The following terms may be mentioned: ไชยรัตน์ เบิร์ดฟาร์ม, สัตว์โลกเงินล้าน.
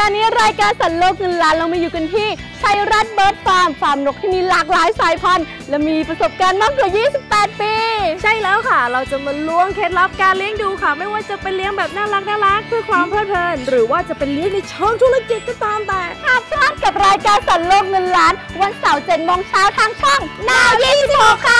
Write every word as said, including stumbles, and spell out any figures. ดาห์นี้รายการสัตว์โลกเงินล้านเรามาอยู่กันที่ชัยรัตน์เบิร์ดฟาร์มฟาร์มนกที่มีหลากหลายสายพันธุ์และมีประสบการณ์มากกว่ายี่สิบแปดปีใช่แล้วค่ะเราจะมาล้วงเคล็ดลับการเลี้ยงดูค่ะไม่ว่าจะเป็นเลี้ยงแบบน่ารักน่ารักเพื่อความเพลิดเพลินหรือว่าจะเป็นเลี้ยงในเชิงธุรกิจก็ตามแต่ห้ามพลาดกับรายการสัตว์โลกเงินล้านวันเสาร์เจ็ดโมงเช้าทางช่องนาวยี่สิบหกค่ะ